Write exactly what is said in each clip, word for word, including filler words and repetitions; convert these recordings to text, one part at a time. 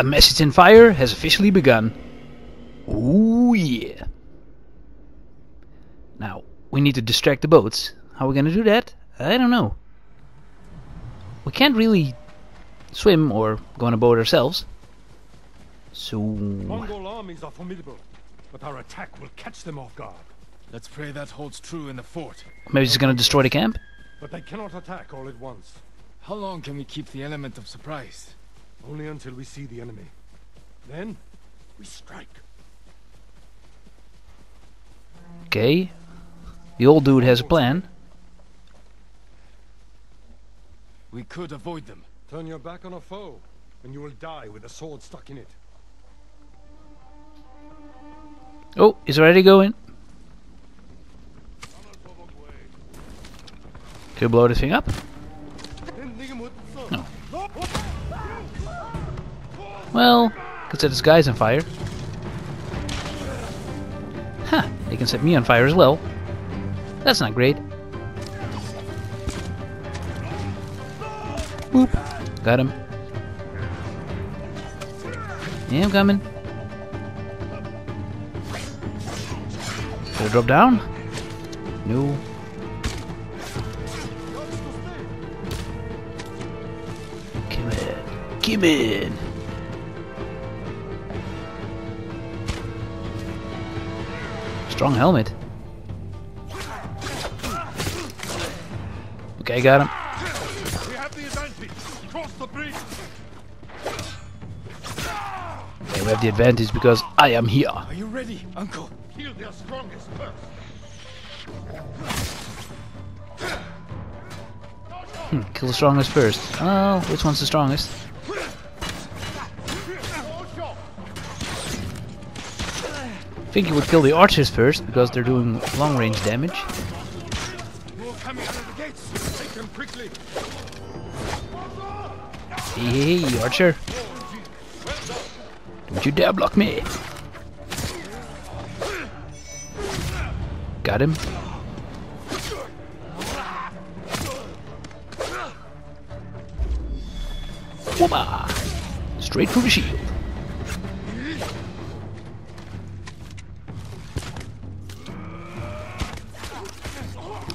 A Message in Fire has officially begun. Ooh yeah. Now, we need to distract the boats. How are we gonna do that? I don't know. We can't really swim or go on a boat ourselves. So... Mongol armies are formidable, but our attack will catch them off guard. Let's pray that holds true in the fort. Maybe he's gonna destroy the camp? But they cannot attack all at once. How long can we keep the element of surprise? Only until we see the enemy. Then, we strike. Okay. The old dude has a plan. We could avoid them. Turn your back on a foe, and you will die with a sword stuck in it. Oh, he's already going. Could blow this thing up. No. Well, could set this guy's on fire. Huh, they can set me on fire as well. That's not great. Boop. Got him. Yeah, I'm coming. Did I drop down? No. Come in. Come in. Strong helmet. Okay, got him. We have the advantage. Cross the bridge. Okay, we have the advantage because I am here. Are you ready, Uncle? Kill their strongest first. Hmm, kill the strongest first. Oh, which one's the strongest? I think you would kill the archers first because they're doing long-range damage. Hey, hey, archer! Don't you dare block me! Got him. Whoa! Straight through the shield.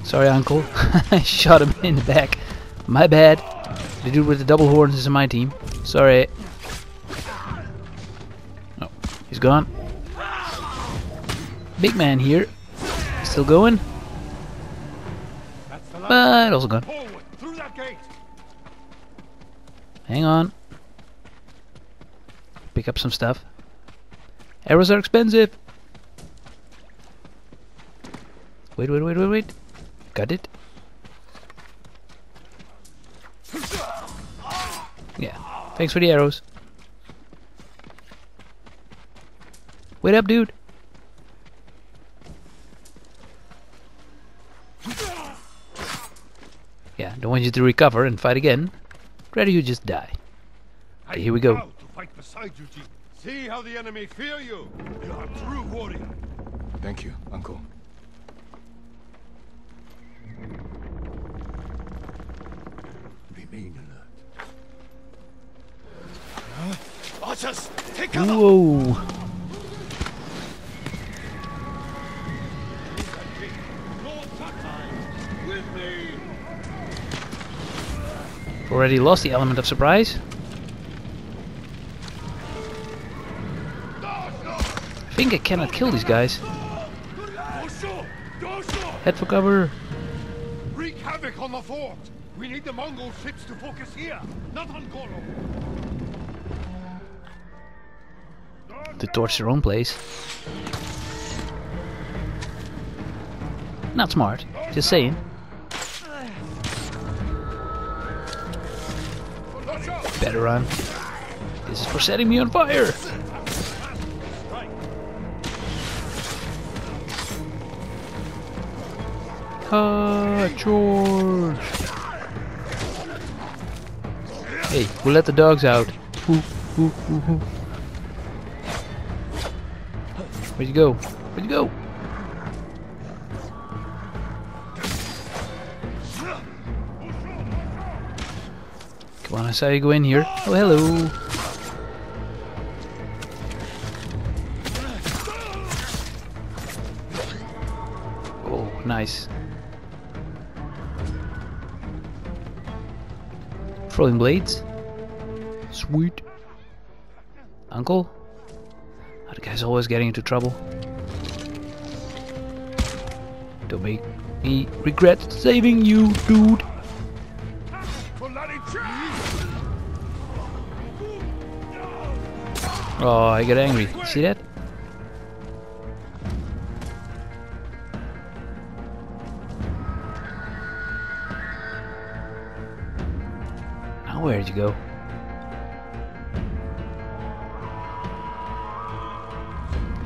Sorry, Uncle. I shot him in the back. My bad. The dude with the double horns is on my team. Sorry. Oh, he's gone. Big man here. Still going. But also gone. Hang on. Pick up some stuff. Arrows are expensive. Wait, wait, wait, wait, wait. Got it. Yeah, thanks for the arrows. Wait up, dude. Yeah, don't want you to recover and fight again. Rather you just die. Okay, here we go. See how the enemy fear you. You are true warrior. Thank you, Uncle. Remain alert. Whoa! Already lost the element of surprise. I think I cannot kill these guys. Head for cover. Wreak havoc on the fort. We need the Mongol ships to focus here, not on Goro. To torch their own place. Not smart, just saying. Better run. This is for setting me on fire! Ah, George! Hey, we'll let the dogs out. Hoo, hoo, hoo, hoo. Where'd you go? Where'd you go? Come on, I saw you go in here. Oh, hello. Nice. Throwing blades. Sweet. Uncle? That guy's always getting into trouble. Don't make me regret saving you, dude. Oh, I get angry. See that? Now where did you go?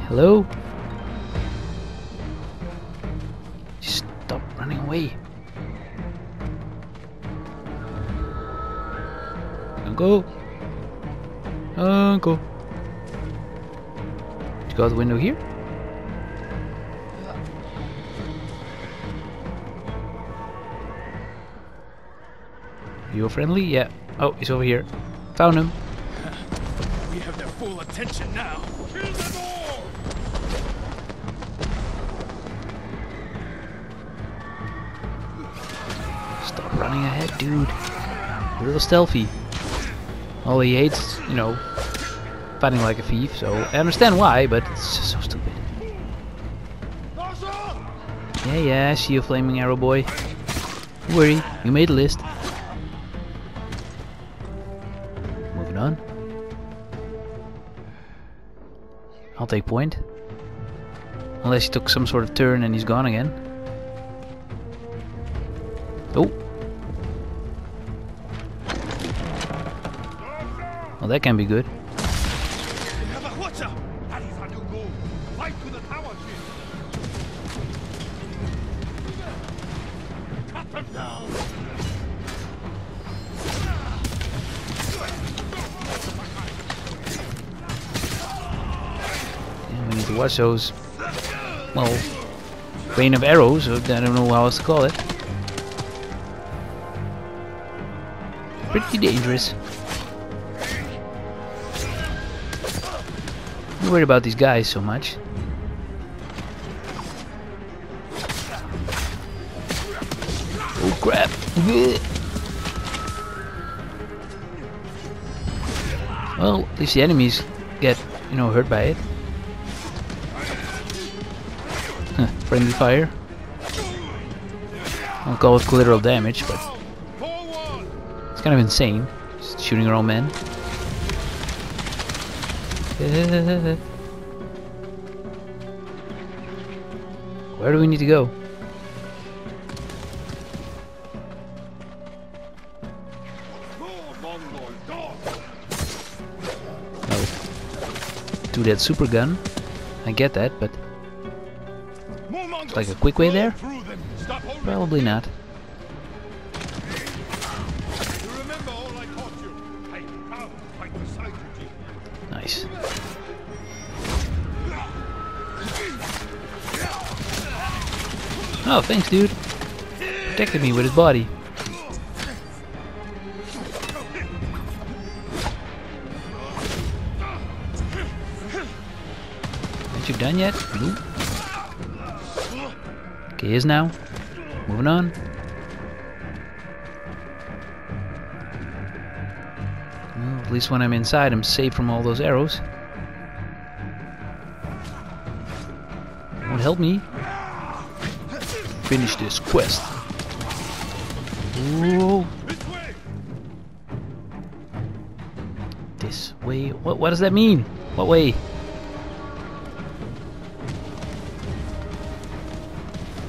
Hello? Just stop running away. Uncle. Uncle. Did you go out the window here? You're friendly? Yeah. Oh, he's over here. Found him. We have their full attention now. Kill them all! Running ahead, dude. A little stealthy. Well, he hates, you know, fighting like a thief, so I understand why, but it's just so stupid. Yeah, yeah, I see you, flaming arrow boy. Don't worry, you made a list. Moving on. I'll take point. Unless he took some sort of turn and he's gone again. Oh. Well, that can be good. And we need to watch those, well, rain of arrows, I don't know how else to call it. Pretty dangerous. Don't worry about these guys so much. Oh crap! Well, at least the enemies get, you know, hurt by it. Huh, friendly fire. I don't call it collateral damage, but it's kind of insane. Just shooting our own men. Where do we need to go? Oh. Do that super gun. I get that, but it's like a quick way there? Probably not. Nice. Oh, thanks, dude. Protected me with his body. Aren't you done yet? Nope. Okay, here's now. Moving on. Well, at least when I'm inside, I'm safe from all those arrows. Won't help me. Finish this quest. Whoa. This way. What, what does that mean? What way?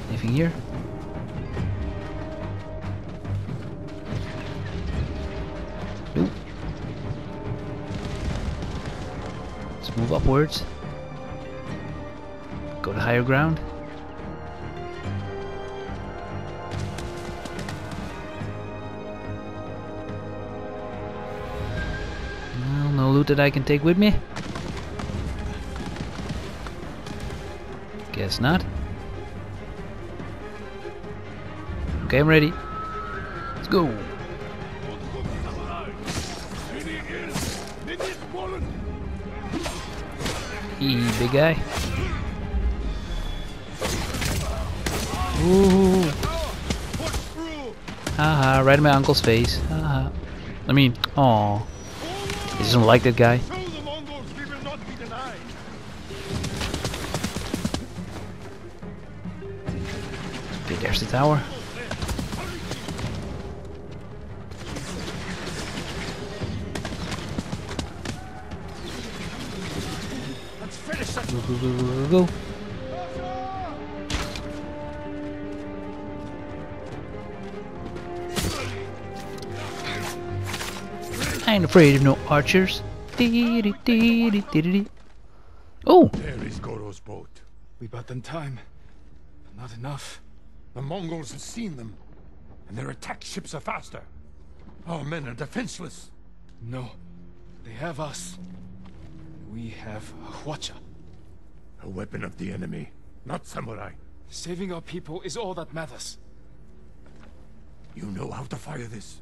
Anything here? Nope. Let's move upwards. Go to higher ground. That I can take with me? Guess not. Okay, I'm ready. Let's go. Hey, big guy. Ooh. Haha, right in my uncle's face. Haha. I mean, aww. He doesn't like that guy. Okay, there's the tower. Go, go, go, go, go, go. I ain't afraid of no archers. Dee -dee -dee -dee -dee -dee. Oh! There is Goro's boat. We bought them time, but not enough. The Mongols have seen them, and their attack ships are faster. Our men are defenseless. No, they have us. We have a Hwacha. A weapon of the enemy, not samurai. Saving our people is all that matters. You know how to fire this?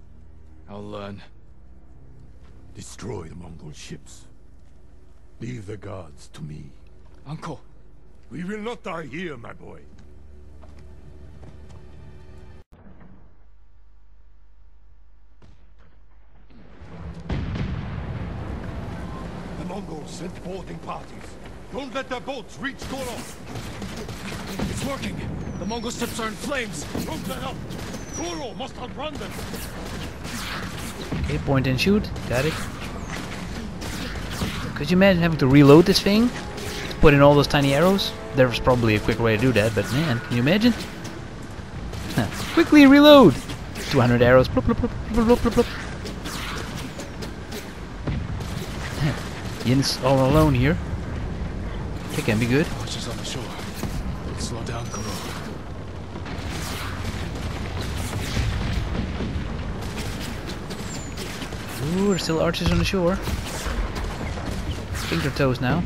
I'll learn. Destroy the Mongol ships. Leave the guards to me. Uncle. We will not die here, my boy. Mongols sent boarding parties. Don't let their boats reach Goro. It's working. The Mongol ships are in flames. Don't let up. Goro must outrun them. Okay, point and shoot. Got it. Could you imagine having to reload this thing? Put in all those tiny arrows? There was probably a quick way to do that, but man, can you imagine? Quickly reload! two hundred arrows. Plop, plop, plop, plop, plop, plop. Jin's all alone here. It can be good. Archers on the shore. Slow down, Goro. Ooh, there's still archers on the shore. Finger toes now.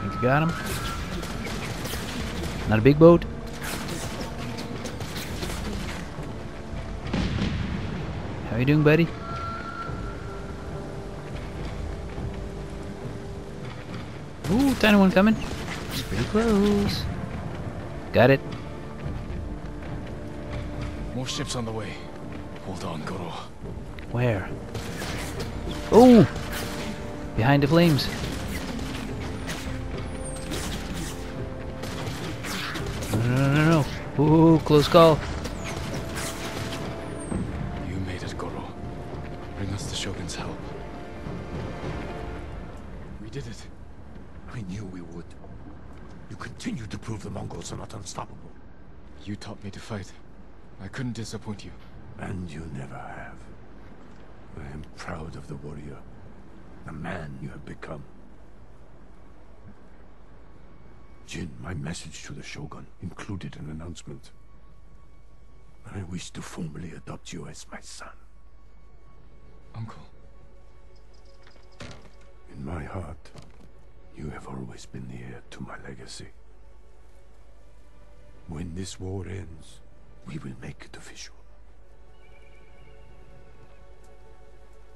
Think you got him. Not a big boat. How you doing, buddy? Ooh, tiny one coming. It's pretty close. Got it. More ships on the way. Hold on, Goro. Where? Oh! Behind the flames. No, no, no, no. Ooh, close call. Shogun's help. We did it. I knew we would. You continue to prove the Mongols are not unstoppable. You taught me to fight. I couldn't disappoint you. And you never have. I am proud of the warrior, the man you have become. Jin, my message to the Shogun included an announcement. I wish to formally adopt you as my son. Uncle. In my heart, you have always been the heir to my legacy. When this war ends, we will make it official.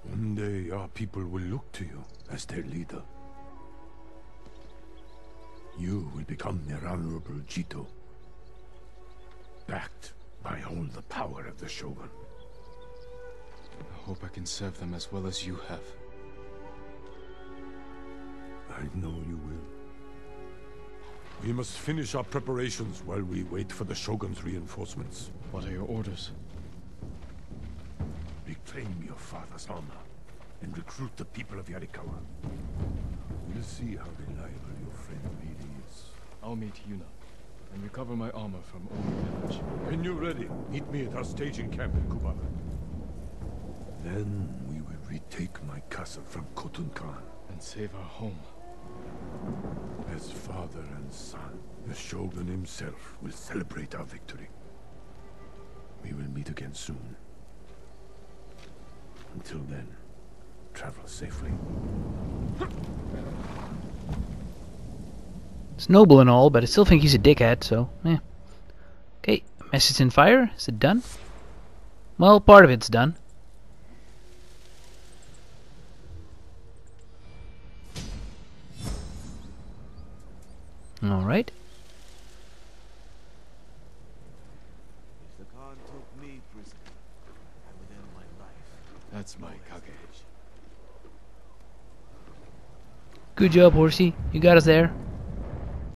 One day our people will look to you as their leader. You will become their honorable Jito, backed by all the power of the Shogun. I hope I can serve them as well as you have. I know you will. We must finish our preparations while we wait for the Shogun's reinforcements. What are your orders? Reclaim your father's armor and recruit the people of Yarikawa. We'll see how reliable your friend really is. I'll meet Yuna and recover my armor from Omi village. When you're ready, meet me at our staging camp in Kubara. Then we will retake my castle from Khotun Khan. And save our home. As father and son, the Shogun himself will celebrate our victory. We will meet again soon. Until then, travel safely. It's noble and all, but I still think he's a dickhead, so, eh. Okay, message in fire. Is it done? Well, part of it's done. All right. If the Khan took me prisoner, I would end my life. That's my kage. Good job, horsey. You got us there.